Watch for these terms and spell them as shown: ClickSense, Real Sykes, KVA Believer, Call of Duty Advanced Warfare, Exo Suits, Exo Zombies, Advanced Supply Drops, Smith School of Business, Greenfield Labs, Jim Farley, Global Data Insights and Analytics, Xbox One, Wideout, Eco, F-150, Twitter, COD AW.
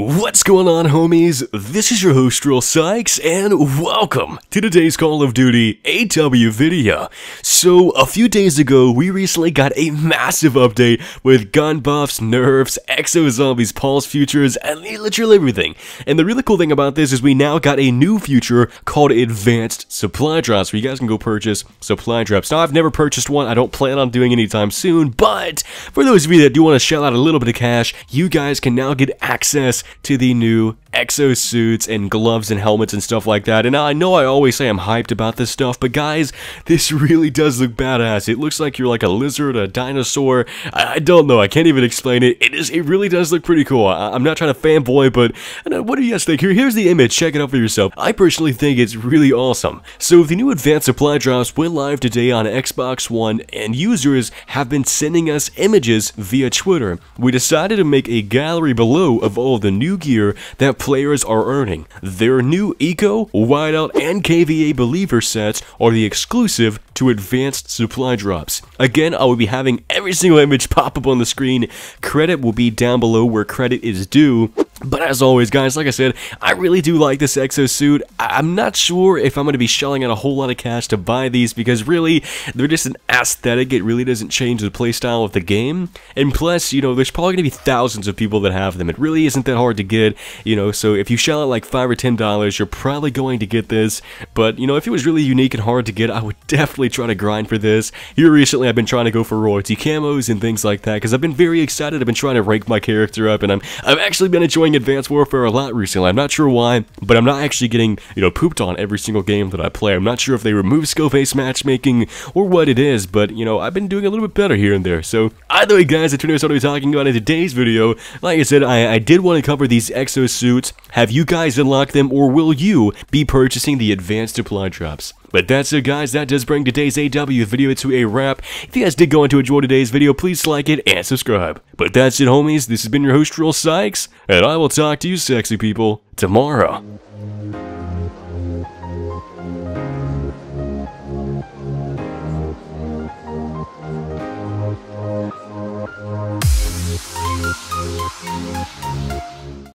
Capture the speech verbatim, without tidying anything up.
What's going on, homies? This is your host, Real Sykes, and welcome to today's Call of Duty A W video. So, a few days ago, we recently got a massive update with gun buffs, nerfs, Exo Zombies, Paul's futures, and literally everything. And the really cool thing about this is we now got a new future called Advanced Supply Drops, where you guys can go purchase Supply Drops. Now, I've never purchased one. I don't plan on doing anytime soon, but for those of you that do want to shell out a little bit of cash, you guys can now get access to the new Exo Suits and gloves and helmets and stuff like that. And I know I always say I'm hyped about this stuff, but guys, this really does look badass. It looks like you're like a lizard, a dinosaur. I, I don't know. I can't even explain it. It is. It really does look pretty cool. I, I'm not trying to fanboy, but what do you guys think? Here, here's the image. Check it out for yourself. I personally think it's really awesome. So the new Advanced Supply Drops went live today on Xbox One, and users have been sending us images via Twitter. We decided to make a gallery below of all the new gear that players are earning. Their new Eco, Wideout, and K V A Believer sets are the exclusive to Advanced Supply Drops. Again, I will be having every single image pop up on the screen. Credit will be down below where credit is due. But as always, guys, like I said, I really do like this Exo Suit. I'm not sure if I'm going to be shelling out a whole lot of cash to buy these, because really, they're just an aesthetic. It really doesn't change the playstyle of the game. And plus, you know, there's probably going to be thousands of people that have them. It really isn't that hard to get, you know, so if you shell out like five or ten dollars, you're probably going to get this. But, you know, if it was really unique and hard to get, I would definitely try to grind for this. Here recently, I've been trying to go for royalty camos and things like that, because I've been very excited. I've been trying to rank my character up, and I'm, I've actually been enjoying Advanced Warfare a lot recently. I'm not sure why, but I'm not actually getting, you know, pooped on every single game that I play. I'm not sure if they remove skill-based matchmaking or what it is, but, you know, I've been doing a little bit better here and there. So, either way, guys, that's what I'm talking about in today's video. Like I said, I, I did want to cover these Exo Suits. Have you guys unlocked them, or will you be purchasing the Advanced Supply Drops? But that's it, guys. That does bring today's A W video to a wrap. If you guys did go on to enjoy today's video, please like it and subscribe. But that's it, homies. This has been your host, Real Sykes, and I will talk to you sexy people tomorrow.